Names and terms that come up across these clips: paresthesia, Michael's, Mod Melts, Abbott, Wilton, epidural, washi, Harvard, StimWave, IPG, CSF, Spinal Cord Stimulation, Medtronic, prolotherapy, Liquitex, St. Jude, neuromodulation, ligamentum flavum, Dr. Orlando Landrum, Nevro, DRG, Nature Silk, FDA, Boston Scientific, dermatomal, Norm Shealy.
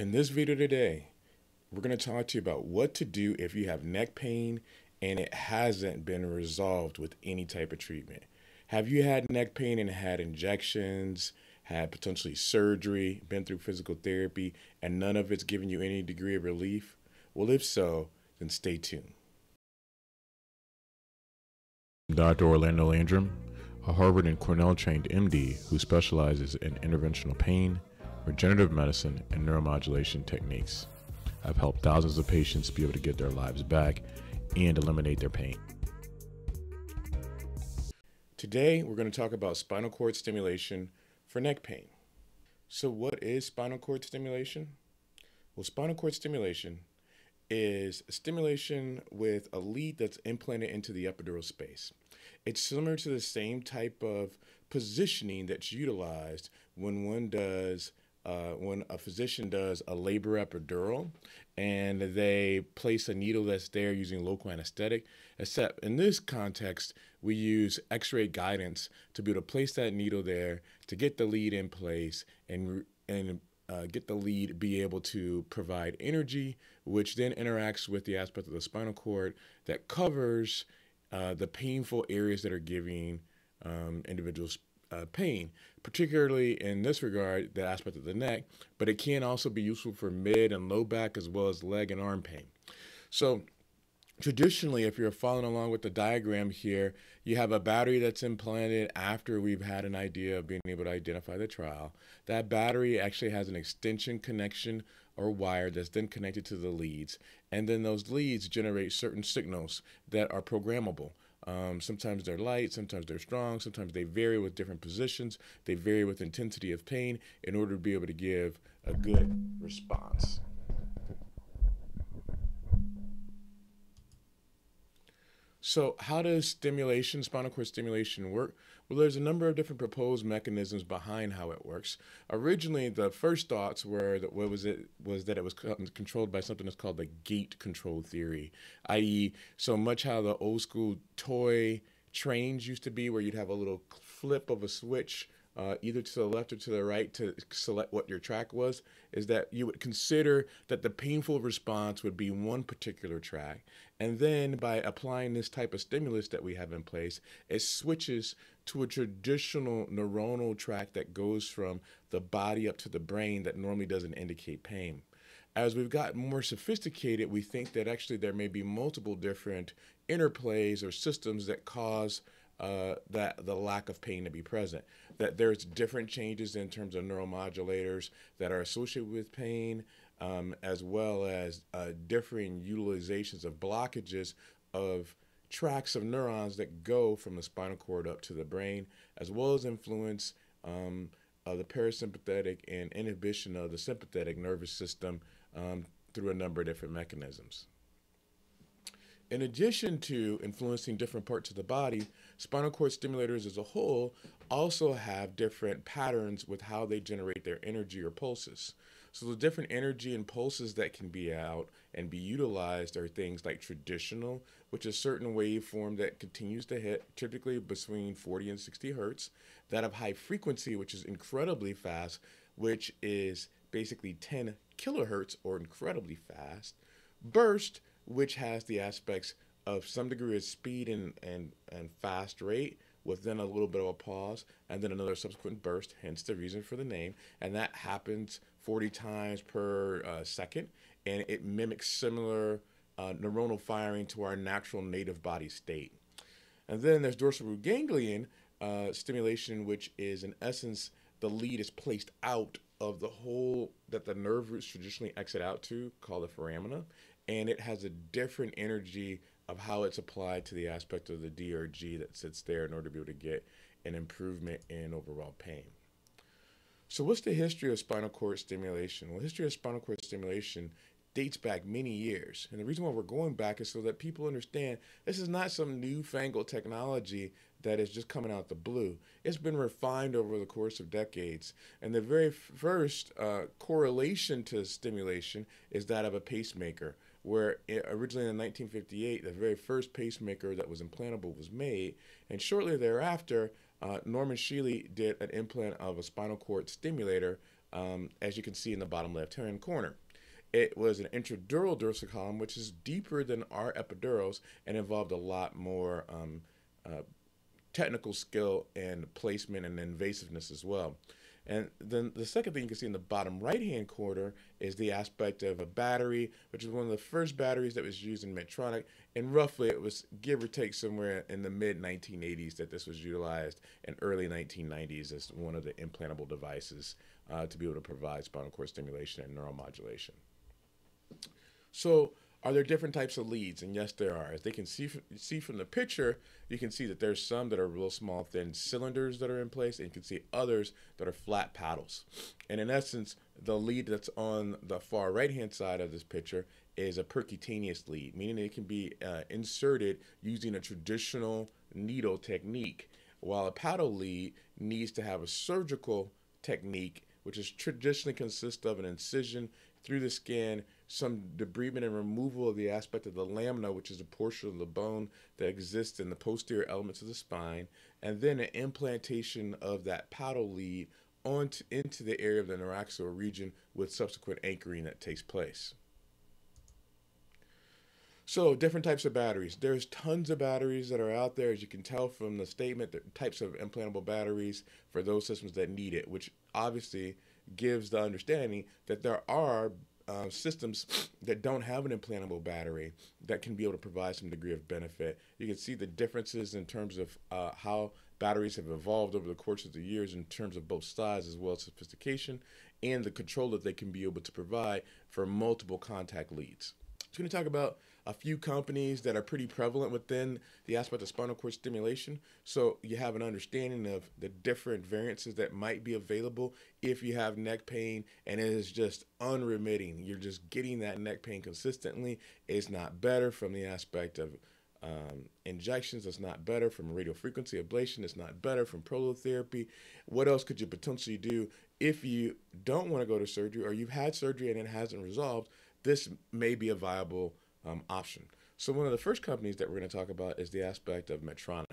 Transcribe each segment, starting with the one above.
In this video today, we're going to talk to you about what to do if you have neck pain and it hasn't been resolved with any type of treatment. Have you had neck pain and had injections, had potentially surgery, been through physical therapy, and none of it's given you any degree of relief? Well, if so, then stay tuned. Dr. Orlando Landrum, a Harvard and Cornell-trained MD who specializes in interventional pain, regenerative medicine, and neuromodulation techniques. I've helped thousands of patients be able to get their lives back and eliminate their pain. Today, we're going to talk about spinal cord stimulation for neck pain. So what is spinal cord stimulation? Well, spinal cord stimulation is stimulation with a lead that's implanted into the epidural space. It's similar to the same type of positioning that's utilized when a physician does a labor epidural and they place a needle that's there using local anesthetic, except in this context, we use x-ray guidance to be able to place that needle there to get the lead in place and get the lead, be able to provide energy, which then interacts with the aspect of the spinal cord that covers the painful areas that are giving individuals pain, particularly in this regard, the aspect of the neck, but it can also be useful for mid and low back as well as leg and arm pain. So traditionally, if you're following along with the diagram here, you have a battery that's implanted after we've had an idea of being able to identify the trial. That battery actually has an extension connection or wire that's then connected to the leads, and then those leads generate certain signals that are programmable. Sometimes they're light, sometimes they're strong, sometimes they vary with different positions, they vary with intensity of pain in order to be able to give a good response. So how does stimulation, spinal cord stimulation, work? Well, there's a number of different proposed mechanisms behind how it works. Originally, the first thoughts were that it was controlled by something that's called the gate control theory, i.e., so much how the old school toy trains used to be, where you'd have a little flip of a switch either to the left or to the right to select what your track was, is that you would consider that the painful response would be one particular track. And then by applying this type of stimulus that we have in place, it switches to a traditional neuronal track that goes from the body up to the brain that normally doesn't indicate pain. As we've gotten more sophisticated, we think that actually there may be multiple different interplays or systems that cause the lack of pain to be present, that there's different changes in terms of neuromodulators that are associated with pain, as well as differing utilizations of blockages of tracks of neurons that go from the spinal cord up to the brain, as well as influence of the parasympathetic and inhibition of the sympathetic nervous system through a number of different mechanisms. In addition to influencing different parts of the body, spinal cord stimulators as a whole also have different patterns with how they generate their energy or pulses. So the different energy and pulses that can be out and be utilized are things like traditional, which is a certain waveform that continues to hit typically between 40 and 60 hertz, that of high frequency, which is incredibly fast, which is basically 10 kilohertz or incredibly fast, burst, which has the aspects of some degree of speed and fast rate, with then a little bit of a pause, and then another subsequent burst, hence the reason for the name. And that happens 40 times per second, and it mimics similar neuronal firing to our natural native body state. And then there's dorsal ganglion stimulation, which is in essence the lead is placed out of the hole that the nerve roots traditionally exit out to, called the foramina. And it has a different energy of how it's applied to the aspect of the DRG that sits there in order to be able to get an improvement in overall pain. So what's the history of spinal cord stimulation? Well, the history of spinal cord stimulation dates back many years. And the reason why we're going back is so that people understand this is not some newfangled technology that is just coming out the blue. It's been refined over the course of decades. And the very first correlation to stimulation is that of a pacemaker, where originally in 1958, the very first pacemaker that was implantable was made. And shortly thereafter, Norm Shealy did an implant of a spinal cord stimulator as you can see in the bottom left-hand corner. It was an intradural dorsal column, which is deeper than our epidurals and involved a lot more technical skill and placement and invasiveness as well. And then the second thing you can see in the bottom right-hand corner is the aspect of a battery, which is one of the first batteries that was used in Medtronic. And roughly it was give or take somewhere in the mid-1980s that this was utilized, and early 1990s as one of the implantable devices to be able to provide spinal cord stimulation and neuromodulation. So are there different types of leads? And yes, there are. As they can see from the picture, you can see that there's some that are real small, thin cylinders that are in place, and you can see others that are flat paddles. And in essence, the lead that's on the far right-hand side of this picture is a percutaneous lead, meaning it can be inserted using a traditional needle technique, while a paddle lead needs to have a surgical technique, which is traditionally consists of an incision through the skin, some debridement and removal of the aspect of the lamina, which is a portion of the bone that exists in the posterior elements of the spine, and then an implantation of that paddle lead into the area of the neuraxial region with subsequent anchoring that takes place. So different types of batteries. There's tons of batteries that are out there, as you can tell from the statement, the types of implantable batteries for those systems that need it, which obviously gives the understanding that there are systems that don't have an implantable battery that can be able to provide some degree of benefit. You can see the differences in terms of how batteries have evolved over the course of the years in terms of both size as well as sophistication and the control that they can be able to provide for multiple contact leads. So we're going to talk about a few companies that are pretty prevalent within the aspect of spinal cord stimulation, so you have an understanding of the different variances that might be available if you have neck pain and it is just unremitting. You're just getting that neck pain consistently. It's not better from the aspect of injections. It's not better from radiofrequency ablation. It's not better from prolotherapy. What else could you potentially do if you don't want to go to surgery, or you've had surgery and it hasn't resolved? This may be a viable option. So one of the first companies that we're going to talk about is the aspect of Medtronic.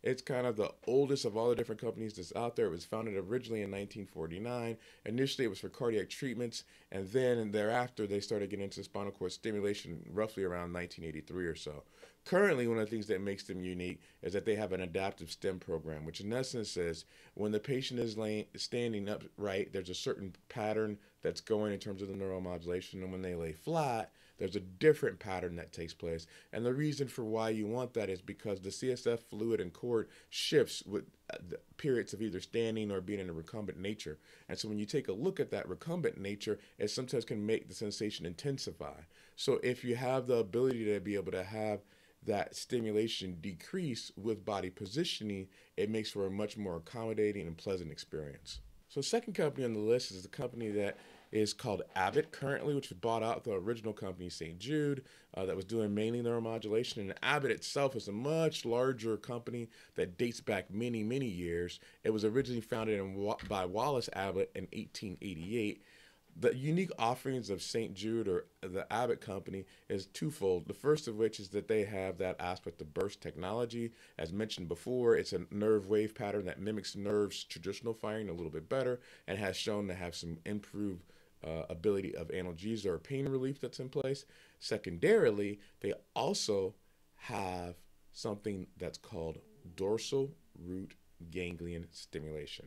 It's kind of the oldest of all the different companies that's out there. It was founded originally in 1949. Initially, it was for cardiac treatments, and then and thereafter, they started getting into spinal cord stimulation roughly around 1983 or so. Currently, one of the things that makes them unique is that they have an adaptive stim program, which in essence says when the patient is standing upright, there's a certain pattern that's going in terms of the neuromodulation, and when they lay flat, there's a different pattern that takes place. And the reason for why you want that is because the CSF fluid and cord shifts with the periods of either standing or being in a recumbent nature. And so when you take a look at that recumbent nature, it sometimes can make the sensation intensify. So if you have the ability to be able to have that stimulation decrease with body positioning, it makes for a much more accommodating and pleasant experience. So second company on the list is the company that is called Abbott currently, which was bought out the original company St. Jude that was doing mainly neuromodulation. And Abbott itself is a much larger company that dates back many, many years. It was originally founded by Wallace Abbott in 1888. The unique offerings of St. Jude or the Abbott company is twofold. The first of which is that they have that aspect of burst technology. As mentioned before, it's a nerve wave pattern that mimics nerves' traditional firing a little bit better and has shown to have some improved ability of analgesia or pain relief that's in place. Secondarily, they also have something that's called dorsal root ganglion stimulation,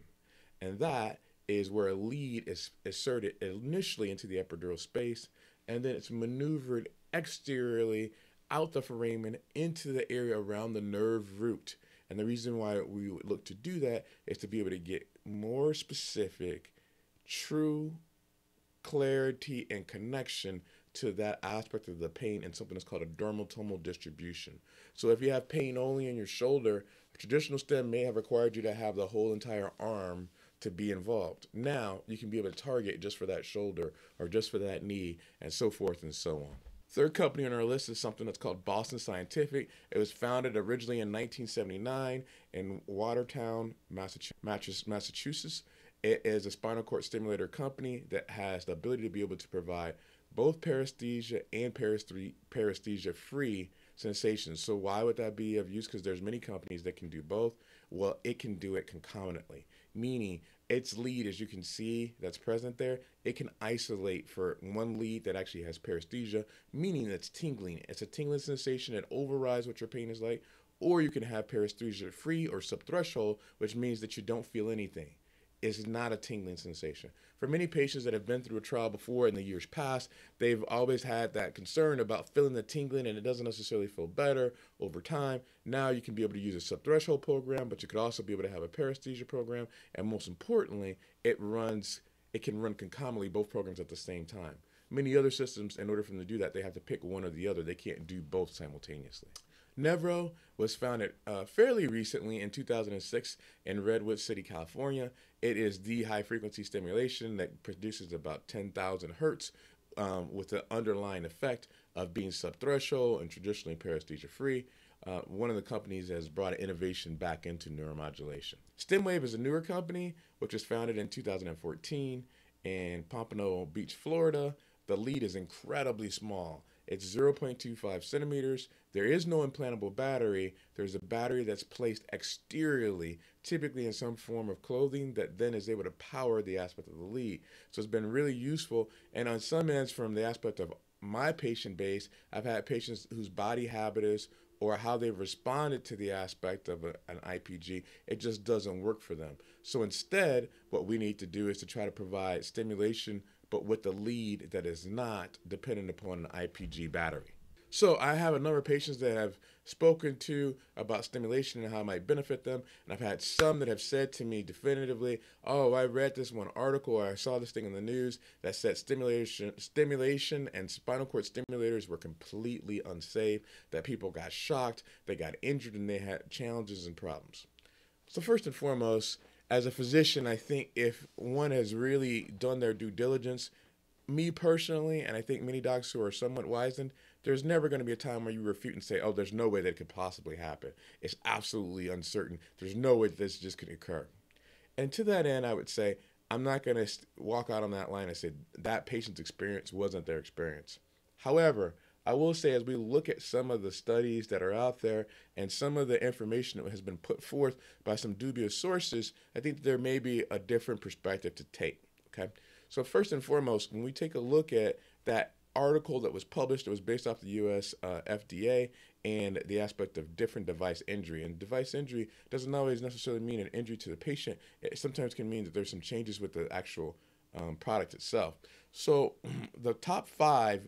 and that is where a lead is inserted initially into the epidural space, and then it's maneuvered exteriorly out the foramen into the area around the nerve root. And the reason why we would look to do that is to be able to get more specific, true clarity and connection to that aspect of the pain and something that's called a dermatomal distribution. So if you have pain only in your shoulder, a traditional stim may have required you to have the whole entire arm to be involved. Now you can be able to target just for that shoulder or just for that knee and so forth and so on. Third company on our list is something that's called Boston Scientific. It was founded originally in 1979 in Watertown, Massachusetts. It is a spinal cord stimulator company that has the ability to be able to provide both paresthesia and paresthesia-free sensations. So why would that be of use? Because there's many companies that can do both. Well, it can do it concomitantly. meaning its lead, as you can see that's present there, it can isolate for one lead that actually has paresthesia, meaning that's tingling. It's a tingling sensation that overrides what your pain is like, or you can have paresthesia free or subthreshold, which means that you don't feel anything. It's not a tingling sensation. For many patients that have been through a trial before in the years past, they've always had that concern about feeling the tingling and it doesn't necessarily feel better over time. Now you can be able to use a subthreshold program, but you could also be able to have a paresthesia program. And most importantly, it can run concomitantly both programs at the same time. Many other systems, in order for them to do that, they have to pick one or the other. They can't do both simultaneously. Nevro was founded fairly recently in 2006 in Redwood City, California. It is the high-frequency stimulation that produces about 10,000 hertz with the underlying effect of being subthreshold and traditionally paresthesia-free. One of the companies that has brought innovation back into neuromodulation. StimWave is a newer company, which was founded in 2014 in Pompano Beach, Florida. The lead is incredibly small. It's 0.25 centimeters. There is no implantable battery. There's a battery that's placed exteriorly, typically in some form of clothing, that then is able to power the aspect of the lead. So it's been really useful. And on some ends, from the aspect of my patient base, I've had patients whose body habit is, or how they've responded to the aspect of an IPG, it just doesn't work for them. So instead, what we need to do is to try to provide stimulation, but with the lead that is not dependent upon an IPG battery. So I have a number of patients that I've spoken to about stimulation and how it might benefit them. And I've had some that have said to me definitively, oh, I read this one article, or I saw this thing in the news that said stimulation and spinal cord stimulators were completely unsafe, that people got shocked, they got injured, and they had challenges and problems. So first and foremost, as a physician, I think if one has really done their due diligence, me personally, and I think many docs who are somewhat wizened, there's never going to be a time where you refute and say, oh, there's no way that could possibly happen. It's absolutely uncertain. There's no way this just could occur. And to that end, I would say, I'm not going to walk out on that line and say that patient's experience wasn't their experience. However, I will say, as we look at some of the studies that are out there and some of the information that has been put forth by some dubious sources, I think there may be a different perspective to take. Okay, so first and foremost, when we take a look at that article that was published, it was based off the U.S. FDA and the aspect of different device injury. And device injury doesn't always necessarily mean an injury to the patient. It sometimes can mean that there's some changes with the actual product itself. So the top five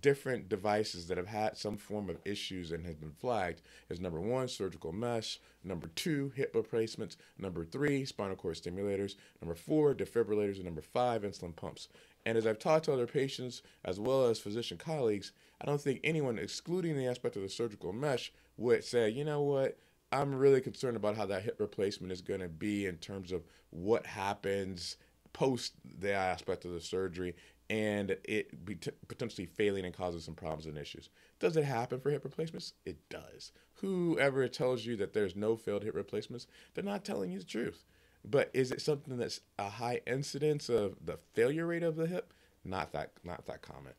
different devices that have had some form of issues and have been flagged is number 1, surgical mesh, number 2, hip replacements, number 3, spinal cord stimulators, number 4, defibrillators, and number 5, insulin pumps. And as I've talked to other patients as well as physician colleagues, I don't think anyone, excluding the aspect of the surgical mesh, would say, you know what, I'm really concerned about how that hip replacement is going to be in terms of what happens post the aspect of the surgery and it be potentially failing and causing some problems and issues. Does it happen for hip replacements? It does. Whoever tells you that there's no failed hip replacements, they're not telling you the truth. But is it something that's a high incidence of the failure rate of the hip? Not that common.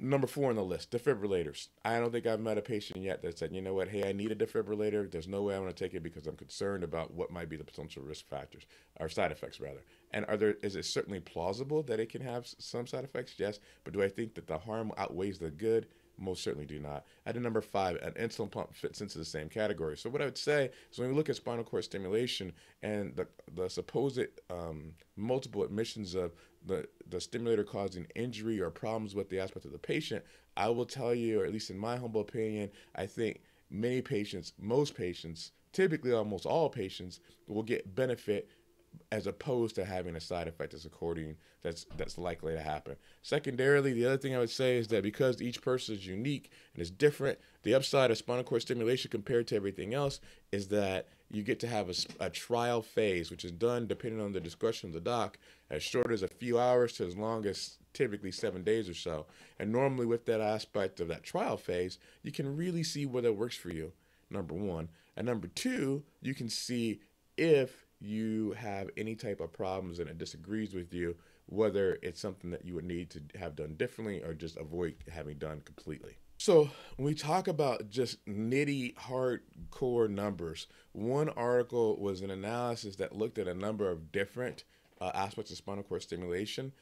Number 4 on the list, defibrillators. I don't think I've met a patient yet that said, you know what, hey, I need a defibrillator. There's no way I'm going to take it because I'm concerned about what might be the potential risk factors, or side effects rather. And is it certainly plausible that it can have some side effects? Yes. But do I think that the harm outweighs the good? Most certainly do not. At number 5, an insulin pump fits into the same category. So what I would say is, when we look at spinal cord stimulation and the supposed multiple admissions of the stimulator causing injury or problems with the aspect of the patient, I will tell you, or at least in my humble opinion, I think many patients, most patients, typically almost all patients, will get benefit as opposed to having a side effect that's likely to happen. Secondarily, the other thing I would say is that because each person is unique and is different, the upside of spinal cord stimulation compared to everything else is that you get to have a trial phase, which is done, depending on the discretion of the doc, as short as a few hours to as long as typically 7 days or so. And normally with that aspect of that trial phase, you can really see whether it works for you, number 1. And number 2, you can see if you have any type of problems and it disagrees with you, whether it's something that you would need to have done differently or just avoid having done completely. So when we talk about just nitty hardcore numbers, one article was an analysis that looked at a number of different aspects of spinal cord stimulation.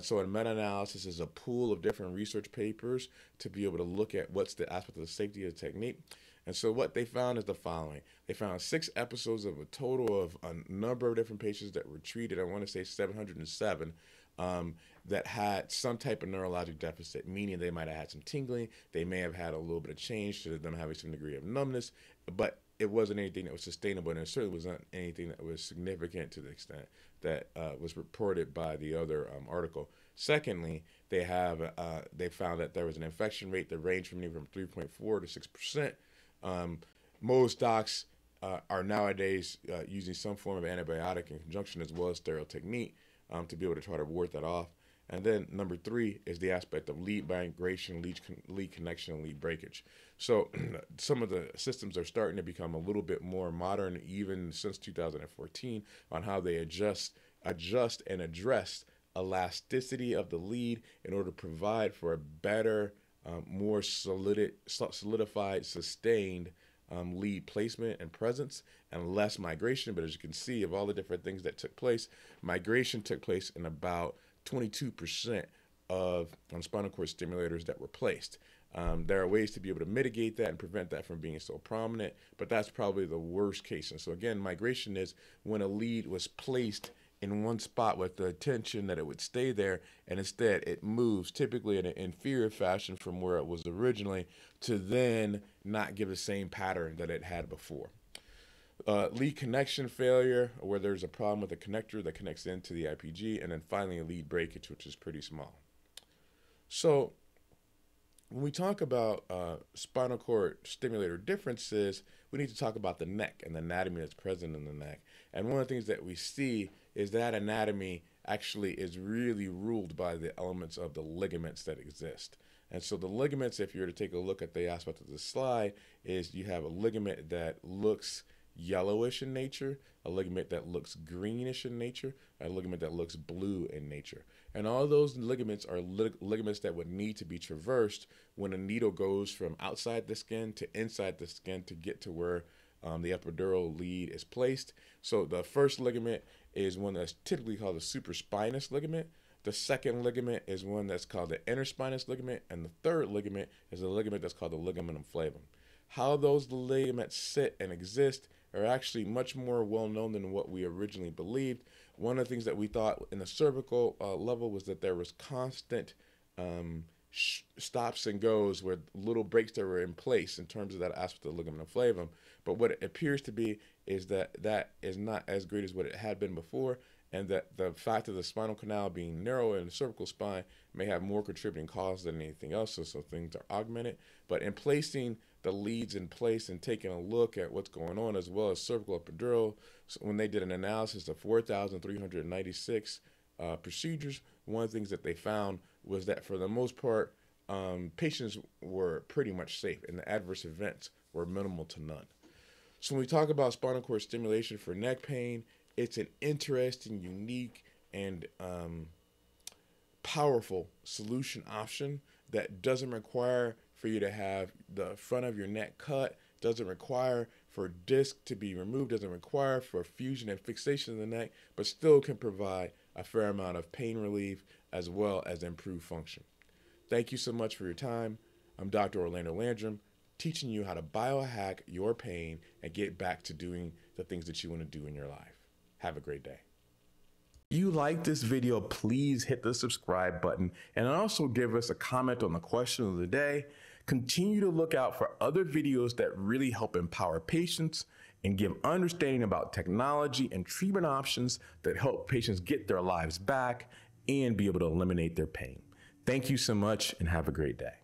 So a meta-analysis is a pool of different research papers to be able to look at what's the aspect of the safety of the technique. And so what they found is the following. They found 6 episodes of a total of a number of different patients that were treated, I want to say 707, that had some type of neurologic deficit, meaning they might have had some tingling, they may have had a little bit of change to them having some degree of numbness, but it wasn't anything that was sustainable, and it certainly wasn't anything that was significant to the extent that was reported by the other article. Secondly, they found that there was an infection rate that ranged from 3.4 to 6%. Most docs are nowadays using some form of antibiotic in conjunction as well as sterile technique to be able to try to ward that off. And then number 3 is the aspect of lead migration, lead connection, and lead breakage. So some of the systems are starting to become a little bit more modern, even since 2014, on how they adjust and address elasticity of the lead in order to provide for a better, more solidified, sustained lead placement and presence, and less migration. But as you can see, of all the different things that took place, migration took place in about 22% of spinal cord stimulators that were placed. There are ways to be able to mitigate that and prevent that from being so prominent, but that's probably the worst case. And so again, migration is when a lead was placed in one spot with the intention that it would stay there, and instead it moves typically in an inferior fashion from where it was originally to then not give the same pattern that it had before. Lead connection failure, where there's a problem with a connector that connects into the IPG, and then finally a lead breakage, which is pretty small. So when we talk about spinal cord stimulator differences, we need to talk about the neck and the anatomy that's present in the neck. And one of the things that we see is that anatomy actually is really ruled by the elements of the ligaments that exist. And so the ligaments, if you were to take a look at the aspect of the slide, is you have a ligament that looks yellowish in nature, a ligament that looks greenish in nature, a ligament that looks blue in nature. And all those ligaments are ligaments that would need to be traversed when a needle goes from outside the skin to inside the skin to get to where the epidural lead is placed. So the first ligament is one that's typically called the supraspinous ligament. The second ligament is one that's called the interspinous ligament. And the third ligament is a ligament that's called the ligamentum flavum. How those ligaments sit and exist are actually much more well known than what we originally believed. One of the things that we thought in the cervical level was that there was constant stops and goes where little breaks that were in place in terms of that aspect of the ligamentum flavum. But what it appears to be is that that is not as great as what it had been before, and that the fact of the spinal canal being narrow in the cervical spine may have more contributing causes than anything else, so things are augmented. But in placing the leads in place and taking a look at what's going on, as well as cervical epidural, so when they did an analysis of 4,396 procedures, one of the things that they found was that for the most part, patients were pretty much safe, and the adverse events were minimal to none. So when we talk about spinal cord stimulation for neck pain, it's an interesting, unique, and powerful solution option that doesn't require for you to have the front of your neck cut, doesn't require for disc to be removed, doesn't require for fusion and fixation of the neck, but still can provide a fair amount of pain relief as well as improved function. Thank you so much for your time. I'm Dr. Orlando Landrum, teaching you how to biohack your pain and get back to doing the things that you want to do in your life. Have a great day. If you like this video, please hit the subscribe button and also give us a comment on the question of the day. Continue to look out for other videos that really help empower patients and give understanding about technology and treatment options that help patients get their lives back and be able to eliminate their pain. Thank you so much and have a great day.